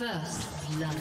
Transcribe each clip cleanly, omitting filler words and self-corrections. First blood.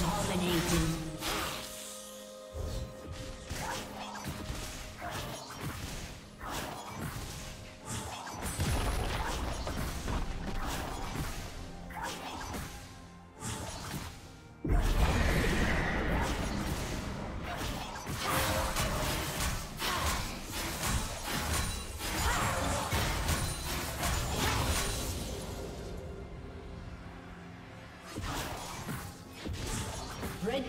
Dominating. Red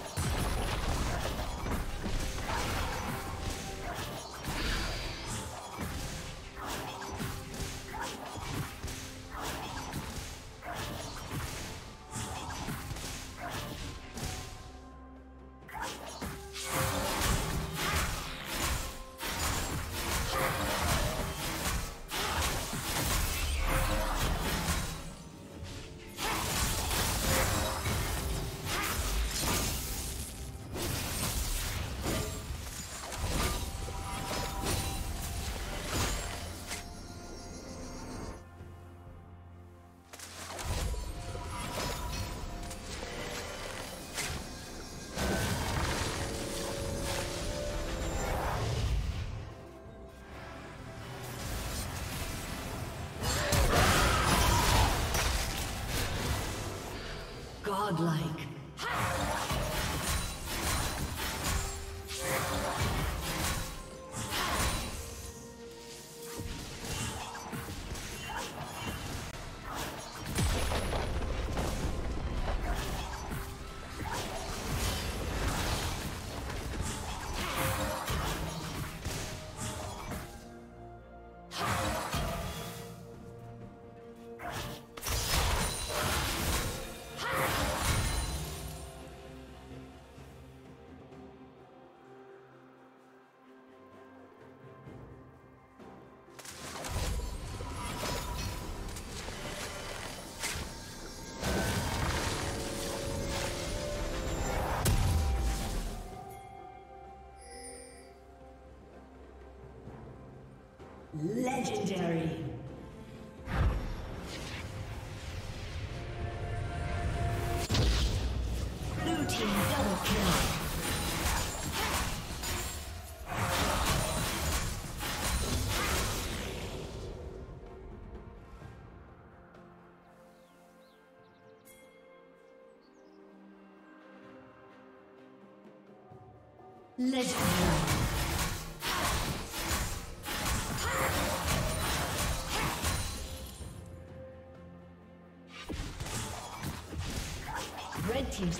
Godlike. Legendary. Blue team double kill. Legendary. Red team's